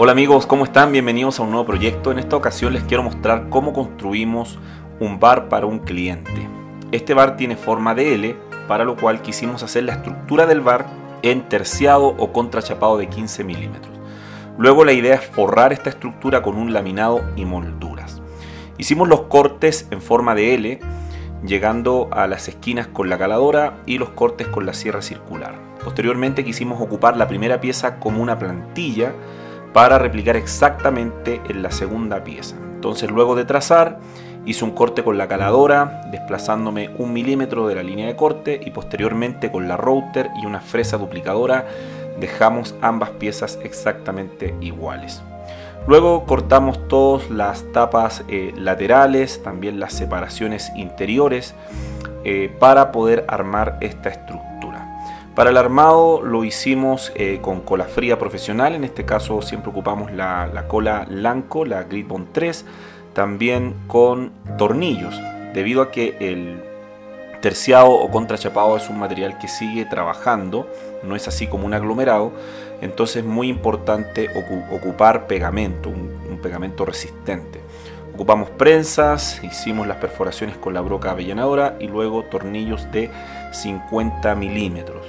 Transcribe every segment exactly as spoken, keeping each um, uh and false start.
Hola amigos, ¿cómo están? Bienvenidos a un nuevo proyecto. En esta ocasión les quiero mostrar cómo construimos un bar para un cliente. Este bar tiene forma de L, para lo cual quisimos hacer la estructura del bar en terciado o contrachapado de quince milímetros. Luego la idea es forrar esta estructura con un laminado y molduras. Hicimos los cortes en forma de L, llegando a las esquinas con la caladora y los cortes con la sierra circular. Posteriormente quisimos ocupar la primera pieza como una plantilla, para replicar exactamente en la segunda pieza. Entonces, luego de trazar, hice un corte con la caladora, desplazándome un milímetro de la línea de corte, y posteriormente con la router y una fresa duplicadora dejamos ambas piezas exactamente iguales. Luego cortamos todas las tapas eh, laterales, también las separaciones interiores, eh, para poder armar esta estructura. Para el armado lo hicimos eh, con cola fría profesional, en este caso siempre ocupamos la, la cola Lanco, la Grip Bond tres, también con tornillos, debido a que el terciado o contrachapado es un material que sigue trabajando, no es así como un aglomerado, entonces es muy importante ocupar pegamento, un, un pegamento resistente. Ocupamos prensas, hicimos las perforaciones con la broca avellanadora y luego tornillos de cincuenta milímetros.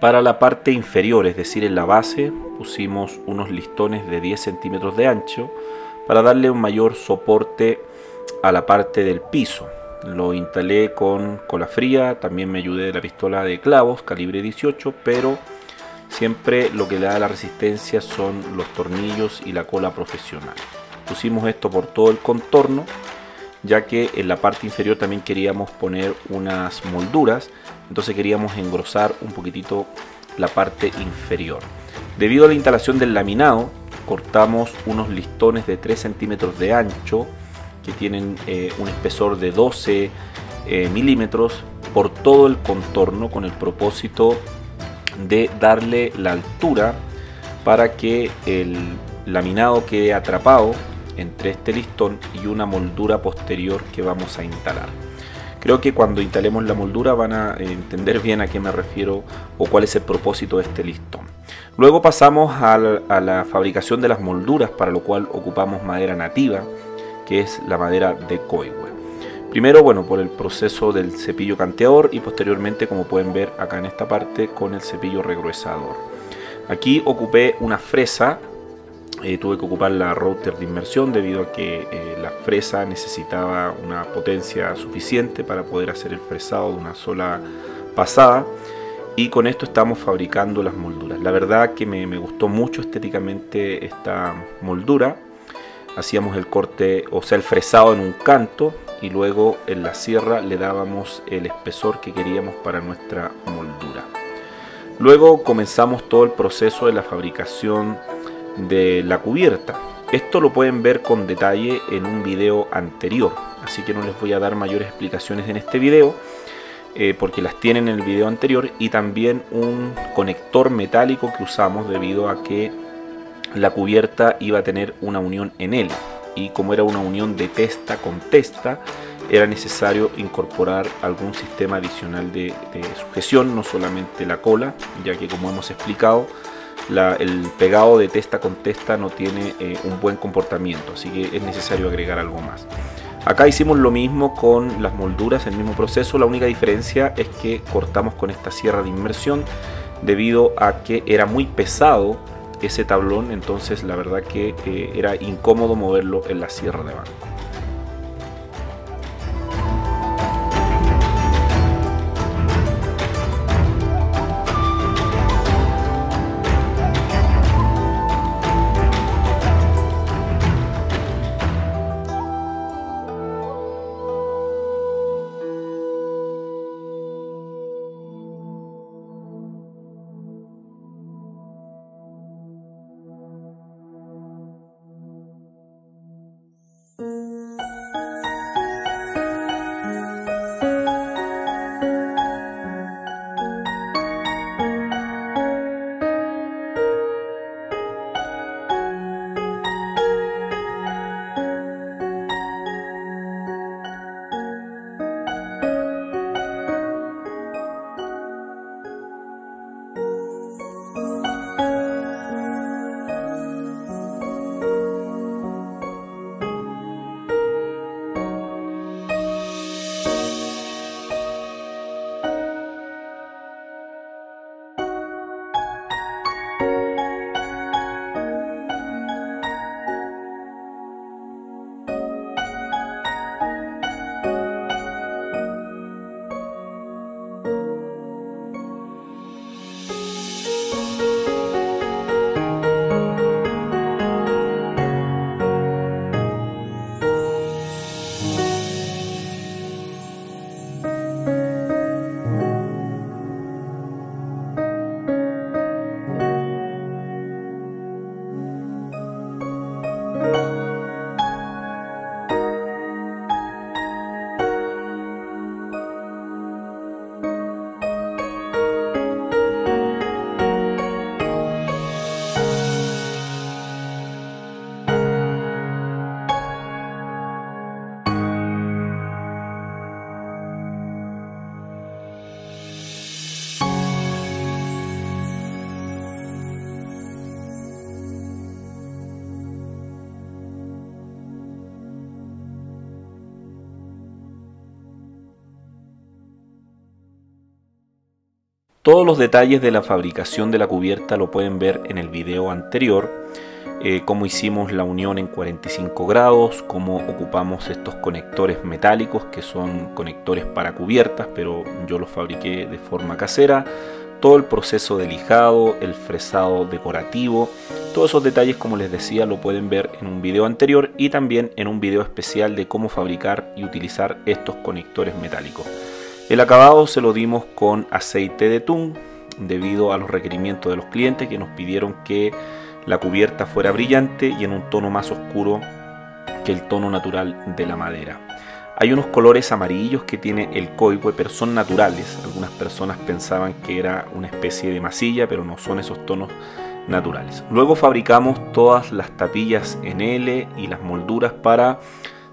Para la parte inferior, es decir, en la base, pusimos unos listones de diez centímetros de ancho para darle un mayor soporte a la parte del piso. Lo instalé con cola fría, también me ayudé de la pistola de clavos calibre dieciocho, pero siempre lo que le da la resistencia son los tornillos y la cola profesional. Pusimos esto por todo el contorno, ya que en la parte inferior también queríamos poner unas molduras, entonces queríamos engrosar un poquitito la parte inferior. Debido a la instalación del laminado, cortamos unos listones de tres centímetros de ancho que tienen eh, un espesor de doce eh, milímetros por todo el contorno, con el propósito de darle la altura para que el laminado quede atrapado entre este listón y una moldura posterior que vamos a instalar. Creo que cuando instalemos la moldura van a entender bien a qué me refiero o cuál es el propósito de este listón. Luego pasamos a la, a la fabricación de las molduras, para lo cual ocupamos madera nativa, que es la madera de coigüe. Primero, bueno, por el proceso del cepillo canteador y posteriormente, como pueden ver acá en esta parte, con el cepillo regruesador. Aquí ocupé una fresa. Eh, tuve que ocupar la router de inmersión debido a que eh, la fresa necesitaba una potencia suficiente para poder hacer el fresado de una sola pasada, y con esto estamos fabricando las molduras. La verdad que me, me gustó mucho estéticamente esta moldura. Hacíamos el corte, o sea el fresado en un canto, y luego en la sierra le dábamos el espesor que queríamos para nuestra moldura. Luego comenzamos todo el proceso de la fabricación de la cubierta. Esto lo pueden ver con detalle en un video anterior, así que no les voy a dar mayores explicaciones en este video. eh, porque las tienen en el video anterior, y también un conector metálico que usamos debido a que la cubierta iba a tener una unión en él, y como era una unión de testa con testa, era necesario incorporar algún sistema adicional de, de sujeción, no solamente la cola, ya que como hemos explicado, la, el pegado de testa con testa no tiene eh, un buen comportamiento, así que es necesario agregar algo más. Acá hicimos lo mismo con las molduras, el mismo proceso, la única diferencia es que cortamos con esta sierra de inmersión debido a que era muy pesado ese tablón, entonces la verdad que eh, era incómodo moverlo en la sierra de banco. Todos los detalles de la fabricación de la cubierta lo pueden ver en el video anterior, eh, cómo hicimos la unión en cuarenta y cinco grados, cómo ocupamos estos conectores metálicos que son conectores para cubiertas, pero yo los fabriqué de forma casera, todo el proceso de lijado, el fresado decorativo, todos esos detalles, como les decía, lo pueden ver en un video anterior y también en un video especial de cómo fabricar y utilizar estos conectores metálicos. El acabado se lo dimos con aceite de tún debido a los requerimientos de los clientes que nos pidieron que la cubierta fuera brillante y en un tono más oscuro que el tono natural de la madera. Hay unos colores amarillos que tiene el coigüe, pero son naturales. Algunas personas pensaban que era una especie de masilla, pero no son esos tonos naturales. Luego fabricamos todas las tapillas en L y las molduras para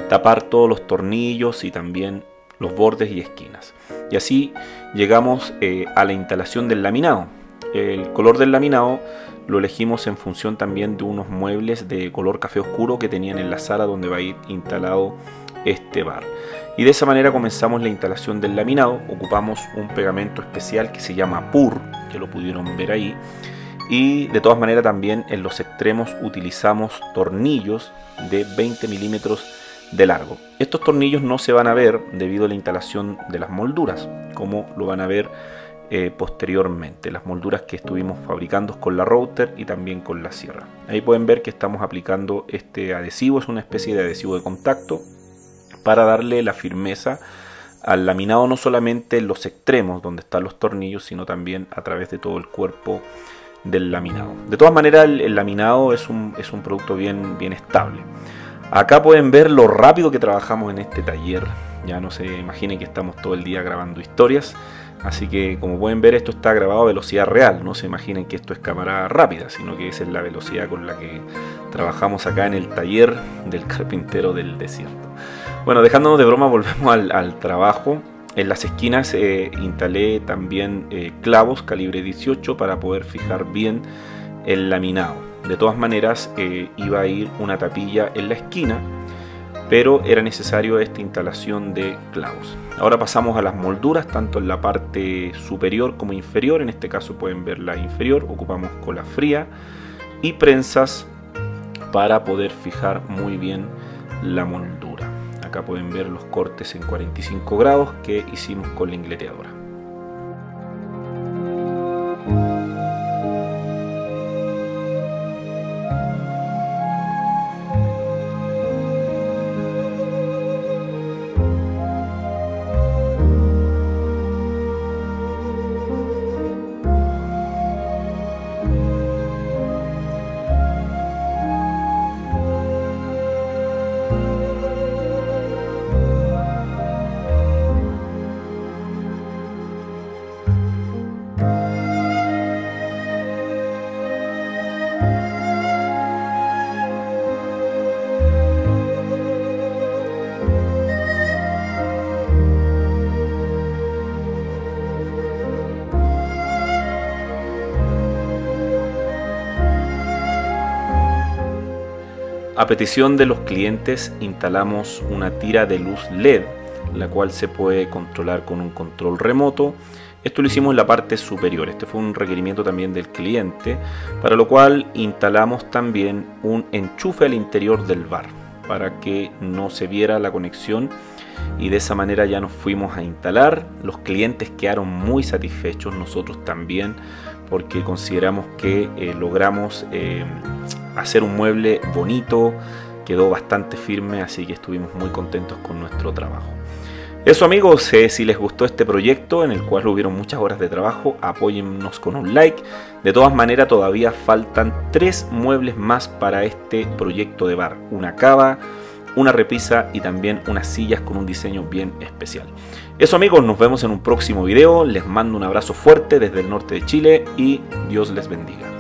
tapar todos los tornillos y también los bordes y esquinas, y así llegamos eh, a la instalación del laminado. El color del laminado lo elegimos en función también de unos muebles de color café oscuro que tenían en la sala donde va a ir instalado este bar, y de esa manera comenzamos la instalación del laminado. Ocupamos un pegamento especial que se llama P U R, que lo pudieron ver ahí, y de todas maneras también en los extremos utilizamos tornillos de veinte milímetros de largo. Estos tornillos no se van a ver debido a la instalación de las molduras, como lo van a ver eh, posteriormente, las molduras que estuvimos fabricando con la router y también con la sierra. Ahí pueden ver que estamos aplicando este adhesivo, es una especie de adhesivo de contacto para darle la firmeza al laminado, no solamente en los extremos donde están los tornillos, sino también a través de todo el cuerpo del laminado. De todas maneras, el, el laminado es un, es un producto bien, bien estable. Acá pueden ver lo rápido que trabajamos en este taller. ya no se imaginen que estamos todo el día grabando historias. Así que, como pueden ver, esto está grabado a velocidad real. No se imaginen que esto es cámara rápida, sino que esa es la velocidad con la que trabajamos acá en el taller del carpintero del desierto. Bueno, dejándonos de broma, volvemos al, al trabajo. En las esquinas eh, instalé también eh, clavos calibre dieciocho para poder fijar bien el laminado. De todas maneras, eh, iba a ir una tapilla en la esquina, pero era necesario esta instalación de clavos. Ahora pasamos a las molduras, tanto en la parte superior como inferior. En este caso pueden ver la inferior, ocupamos cola fría y prensas para poder fijar muy bien la moldura. Acá pueden ver los cortes en cuarenta y cinco grados que hicimos con la ingleteadora. A petición de los clientes instalamos una tira de luz L E D, la cual se puede controlar con un control remoto. Esto lo hicimos en la parte superior, este fue un requerimiento también del cliente, para lo cual instalamos también un enchufe al interior del bar, para que no se viera la conexión, y de esa manera ya nos fuimos a instalar. Los clientes quedaron muy satisfechos, nosotros también, porque consideramos que eh, logramos eh, hacer un mueble bonito, quedó bastante firme, así que estuvimos muy contentos con nuestro trabajo. Eso, amigos, eh, si les gustó este proyecto, en el cual hubieron muchas horas de trabajo, apóyennos con un like. De todas maneras, todavía faltan tres muebles más para este proyecto de bar: una cava, una repisa y también unas sillas con un diseño bien especial. Eso, amigos, nos vemos en un próximo video. Les mando un abrazo fuerte desde el norte de Chile y Dios les bendiga.